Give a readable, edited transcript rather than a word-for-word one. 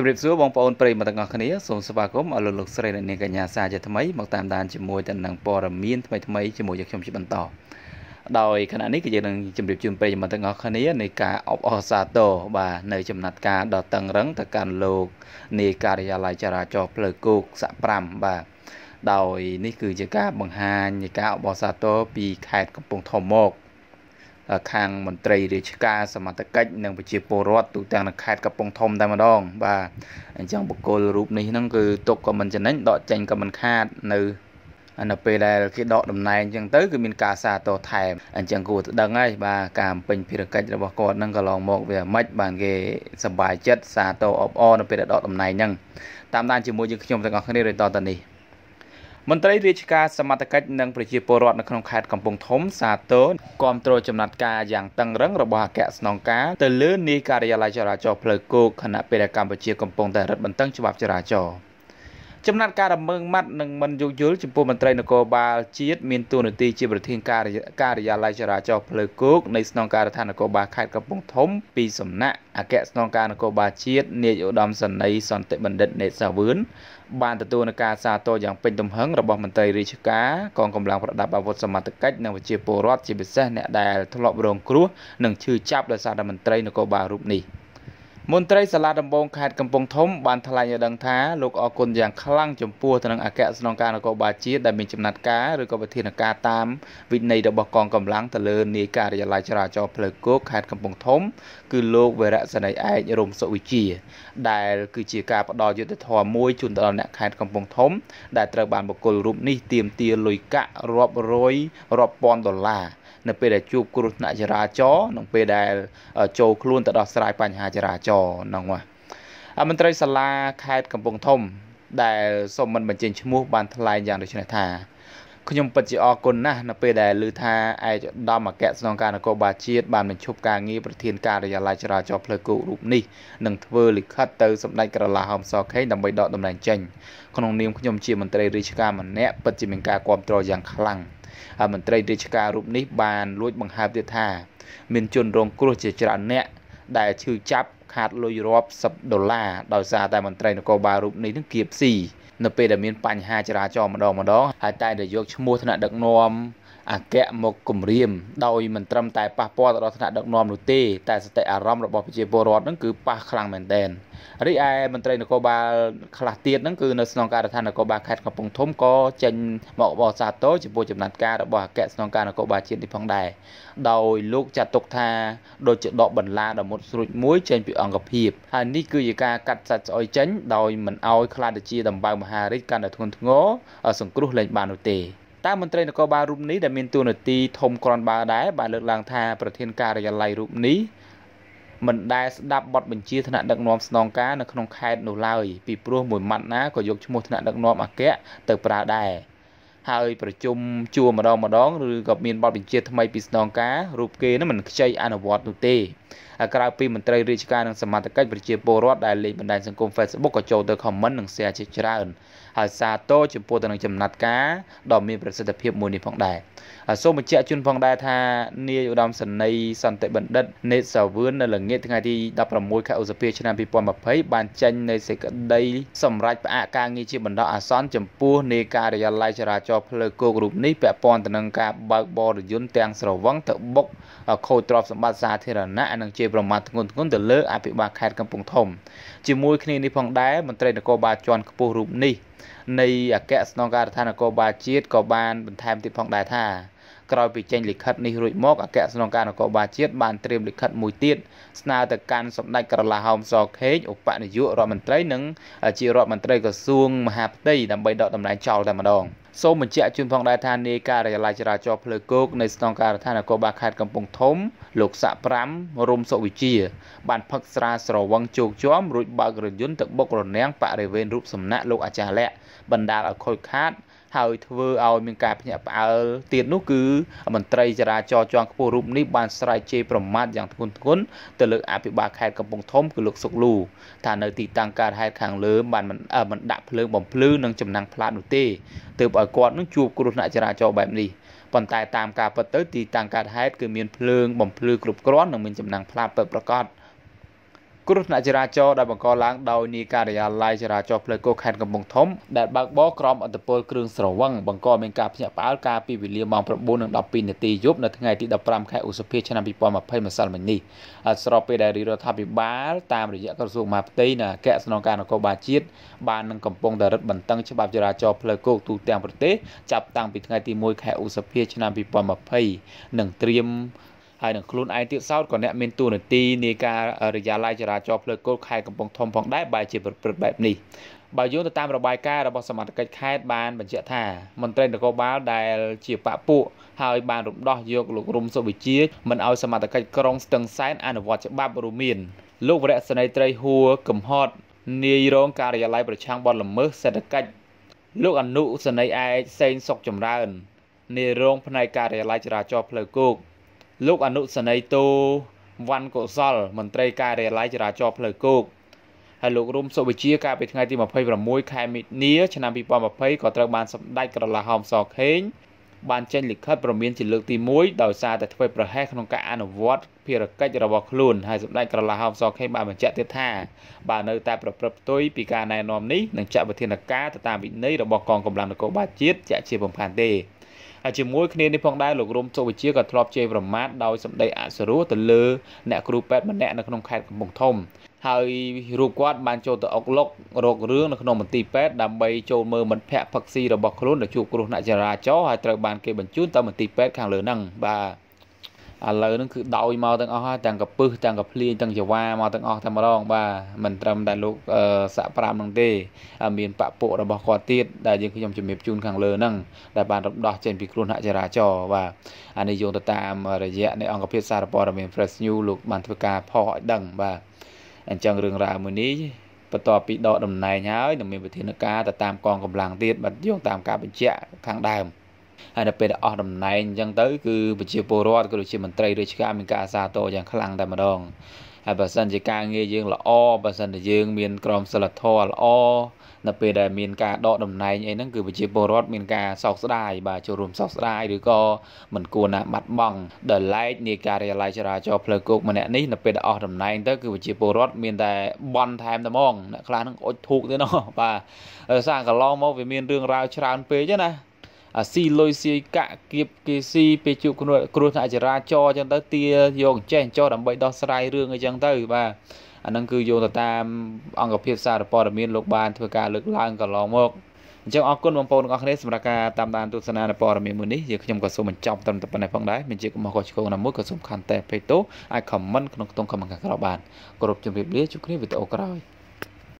ជម្រាបសួរបងប្អូនប្រិយមិត្តទាំងអស់គ្នាសូមស្វាគមន៍ ខាងមន្ត្រីរាជការសមត្ថកិច្ចនិងប្រជាពលរដ្ឋទូទាំងខេត្តកំពង់ធំតែម្ដងបាទអញ្ចឹងបុគ្គលរូបនេះហ្នឹងគឺຕົកក៏មិនចំណេញដកចេញក៏មិនខាតនៅអនុពេលដែលគេដកតំណែងអញ្ចឹងទៅគឺមានការសាទរថែមអញ្ចឹងគួរតែដឹងហើយបាទការបំពេញភារកិច្ចរបស់គាត់ហ្នឹងក៏ឡងមកវាមិនបានគេសប្បាយចិត្តសាទរអបអរនៅពេលដែលដកតំណែងហ្នឹងតាមដានជាមួយយើងខ្ញុំទាំងអស់គ្នាដោយតទៅនេះ មន្ត្រីរាជការសមត្ថកិច្ចនិងប្រជាពលរដ្ឋនៅក្នុងខេត្តកំពង់ធំសាទរបានទទួលការសាទរយ៉ាងពេញទំហឹងរបស់មន្ត្រីរាជការកងកម្លាំងប្រដាប់អាវុធសន្តិសុខ មន្ត្រីសាលាដំបងខេត្តកំពង់ធំបានថ្លែងឲ្យដឹងថាលោកអគុណយ៉ាងខ្លាំងចំពោះទៅនឹងអគ្គស្នងការនគរបាលជាតិដែលមានចំណាត់ការឬក៏ប្រធានអាការតាមវិន័យរបស់កងកម្លាំងទៅលើនាយការិយាល័យចរាចរណ៍ផ្លូវគោកខេត្តកំពង់ធំ ដែលត្រូវបានបុគ្គលរូបនេះទាមទារលុយកាក់រាប់រយរាប់ពាន់ដុល្លារនៅពេលដែលជួបគ្រោះថ្នាក់ចរាចរណ៍ អគ្គមកគម្រាមដោយមិនត្រឹមតែប៉ះពាល់ដល់ថ្នាក់ដឹកនាំនោះទេតែស្ថិតអារម្មណ៍របស់ប្រជាពលរដ្ឋនឹងគឺប៉ះខ្លាំងមែនទែនរីឯមន្ត្រីនគរបាលខ្លះទៀតហ្នឹងគឺនៅក្នុងការដ្ឋាននគរបាលខេត្តកំពង់ធំក៏ចេញមកបោះសាទរចំពោះចំណាត់ការរបស់អគ្គស្នងការនគរបាលជាតិនេះផងដែរដោយលោកចាត់ទុកថាដូចជាដកបន្លាដល់មុតស្រួចមួយចេញពីអង្គភាពហើយនេះគឺជាការកាត់សាច់ឲ្យចេញដោយមិនអោយខ្លាចជាតម្បាំងមហារាជកាន់តែធ្ងន់ធ្ងរសង្គ្រោះលែងបាននោះទេតាមមន្ត្រីនគរបាលរូបនេះដែលមានតួនាទីធំគ្រាន់បើដែរបានលើកឡើងថាប្រធាន ការិយាល័យរដ្ឋាភិបាលរូបនេះ មិនដែលស្ដាប់បទបញ្ជាថ្នាក់ដឹកនាំស្នងការនៅក្នុងខេត្តនោះឡើយពីព្រោះមួយម៉ាត់ណាក៏យកឈ្មោះថ្នាក់ដឹកនាំអគ្គទៅប្រើដែរហើយប្រជុំជួបម្ដងម្ដងឬក៏មានបទបញ្ជាថ្មីពីស្នងការរូបគេនឹងមិនខ្ចីអនុវត្តនោះទេក្រៅពីមន្ត្រីរាជការនិងសមត្ថកិច្ចប្រជាពលរដ្ឋដែលលេខបណ្ដាញសង្គម Facebook ក៏ចូលទៅខមមិននិង ក្រោយពីចេញលិខិតនេះរួចមកអគ្គស្នងការដ្ឋាននគរបាលជាតិក៏បានបន្ថែមទីផងដែរថាក្រោយពីចេញលិខិតមួយទៀតស្នើទៅកាន់សម្ដេចក្រឡាហោមសខេងឧបនាយករដ្ឋមន្ត្រីនិងជារដ្ឋមន្ត្រីក្រសួងមហាផ្ទៃដើម្បីដកតំណែងចោលតែម្ដង ហើយធ្វើឲ្យមានការភ្ញាក់ផ្អើលទៀតនោះគឺមន្ត្រីចរាចរជាន់ខ្ពស់រូបនេះបានស្រ័យជេរប្រមាថយ៉ាងធ្ងន់ធ្ងរទៅលើអភិបាលខេត្តកំពង់ធំគឺលោកសុកលូថានៅទីតាំងកើតហេតុខាងលើបានមិនដាក់ភ្លើងបំភ្លឺនិងចំណាំងផ្លាតនោះទេទើបឲ្យគាត់នឹងជួបគ្រោះថ្នាក់ចរាចរណ៍បែបនេះប៉ុន្តែតាមការពិតទៅទីតាំងកើតហេតុគឺមានភ្លើងបំភ្លឺគ្រប់គ្រាន់និងមានចំណាំងផ្លាតពិតប្រាកដ គ្រោះថ្នាក់ចរាចរណ៍ដែលបង្កឡើងដោយនីតិការិយាល័យចរាចរណ៍ផ្លូវគោកខេត្តកំពង់ធំដែលបើកបរក្រោមឥទ្ធិពលគ្រឿងស្រវឹងបង្កមានការភ្ញាក់ផ្អើលកាលពីវេលាម៉ោង 9:12 នាទីយប់នៅថ្ងៃទី 15 ខែឧសភាឆ្នាំ 2020 ម្សិលមិញនេះស្របពេលដែលរដ្ឋាភិបាលតាមរយៈក្រសួងមហាផ្ទៃនិងអគ្គស្នងការនគរបាលជាតិបាននឹងកំពុងតែរឹតបន្តឹងច្បាប់ចរាចរណ៍ផ្លូវគោកទូទាំងប្រទេសចាប់តាំងពីថ្ងៃទី 1 ខែឧសភាឆ្នាំ2020និងត្រៀមហើយនឹងខ្លួនឯងទៀតសោតក៏អ្នកមានតួនាទីនៃការរយៈឡាយចរាចរណ៍ផ្លូវគោកខេត្តកំពង់ធំផងដែរបែរជាប្រព្រឹត្តបែបនេះបើយោងទៅតាមរបាយការណ៍របស់សមាជិកខេត្តបានបញ្ជាក់ថាមន្ត្រីនគរបាលដែលជាបពុះហើយបានរំដោះយកលោករុំសុវិជាមិនឲ្យសមាជិកក្រុងស្ទឹងសែនអនុវត្តច្បាប់រួមមានលោកវរៈសេនីត្រីហួរកំហត់នាយរងការិយាល័យប្រឆាំងបទល្មើសសេដ្ឋកិច្ចលោកអនុសេនីឯកសេងសុខចម្រើននាយរងផ្នែកការិយាល័យចរាចរណ៍ផ្លូវគោកលោកអនុសេនីតូវណ្ណកុសលមន្ត្រីការិយាល័យចរាចរណ៍ផ្លូវគោកហើយលោករុំសុវិជាកាលពីថ្ងៃទី 26 ខែមិនិលឆ្នាំ 2020 ក៏ត្រូវបានសម្ដេចក្រឡាហោមសខេងបានចេញលិខិតព្រមានជាលើកទី1ដោយសារតែធ្វេសប្រហែសក្នុងការអនុវត្តភារកិច្ចរបស់ខ្លួនហើយសម្ដេចក្រឡាហោមសខេងបានបញ្ជាក់ទៀតថាបើនៅតែប្រព្រឹត្តផ្ទុយពីការណែនាំនេះនឹងចាត់វិធានការទៅតាមវិន័យរបស់កងកម្លាំងនគរបាលជាតិជាក់ជាបំផានទេហើយជាមួយគ្នានេះផងដែរលោករុំសុវិជាក៏ធ្លាប់ជេរប្រមាថដោយសម្ដីអសុរោះទៅលើអ្នកគ្រូពេទ្យម្នាក់នៅក្នុងខេត្តកំពង់ធំហើយរូបគាត់បានចូលទៅអុកឡុករករឿងនៅក្នុងមន្ទីរពេទ្យដើម្បីចូលមើលមិត្តភ័ក្តិផឹកស៊ីរបស់ខ្លួនដែលជួបគ្រោះថ្នាក់ចរាចរណ៍ហើយត្រូវបានគេបញ្ជូនទៅមន្ទីរពេទ្យខាងលើហ្នឹងបាទឥឡូវហ្នឹងគឺដោយមកទាំងអស់ហើយទាំងកពឹសទាំងកភ្លៀងទាំងចវ៉ាមកទាំងអស់តែម្ដងបាទមិនត្រឹមតែលោកសាក់5ហ្នឹងទេមានបពុរបស់គាត់ទៀតដែលយើងខ្ញុំជំរាបជូនខាងលើហ្នឹងដែលបានរំដោះចេញពីគ្រោះថ្នាក់ចរាចរណ៍បាទអានេះយោងទៅតាមរយៈនៃអង្គភាពសារព័ត៌មាន Fresh News លោកបានធ្វើការផុសឲ្យដឹងបាទអញ្ចឹងរឿងរ៉ាវមួយនេះបន្ទាប់ពីដកតំណែងហើយនឹងមានវិធានការទៅតាមកងកម្លាំងទៀតបាទយោងតាមការបញ្ជាក់ខាងដើមហើយដល់ពេលដែលអស់តំណែងអញ្ចឹងទៅគឺប្រជាពលរដ្ឋក៏ដូចជាមន្ត្រីរាជការមានការអាសាតយ៉ាងខ្លាំងតែម្ដងហើយបើសិនជាការងារយើងល្អបើសិនជាយើងមានក្រមសីលធម៌ល្អនៅពេលដែលមានការដកតំណែងអីហ្នឹងគឺប្រជាពលរដ្ឋមានការសោកស្ដាយបាទចូលរួមសោកស្ដាយឬក៏មិនគួរណាបាត់បង់ដល់ឡែកនៃការិយាល័យចរាចរណ៍ផ្លូវគោកម្នាក់នេះនៅពេលដែលអស់តំណែងទៅគឺប្រជាពលរដ្ឋមានតែបន់ថែមតែហ្មងអ្នកខ្លះហ្នឹងអុជធូបទេណោះបាទសារកន្លងមកវាមានរឿងរ៉ាវច្រើនពេកណាស៊ីលុយស៊ីកាក់គៀបគេស៊ីពេលជួបគ្រោះថ្នាក់ចរាចរណ៍អញ្ចឹងទៅទាយកចេះចោះដើម្បីដោះស្រាយរឿងអីចឹងទៅបាទអានឹងគឺយោងទៅតាមអង្គភាពសារព័ត៌មានលោកបានធ្វើការលើកឡើងកន្លងមកអញ្ចឹងអរគុណបងប្អូនទាំងអស់គ្នាសម្រាប់ការតាមដានទស្សនាព័ត៌មានមួយនេះយើងខ្ញុំក៏សូមបញ្ចប់ត្រឹមតែប៉ុណ្ណេះផងដែរមានជាកំហុសខុសឆ្គងណាមួយក៏សូមខន្តីអភ័យទោសអាចខមមិនក្នុងខ្ទង់ខមមិនខាងក្រោយបានគោរពជំរាបលាជួបគ្នាវីដេអូក្រោយ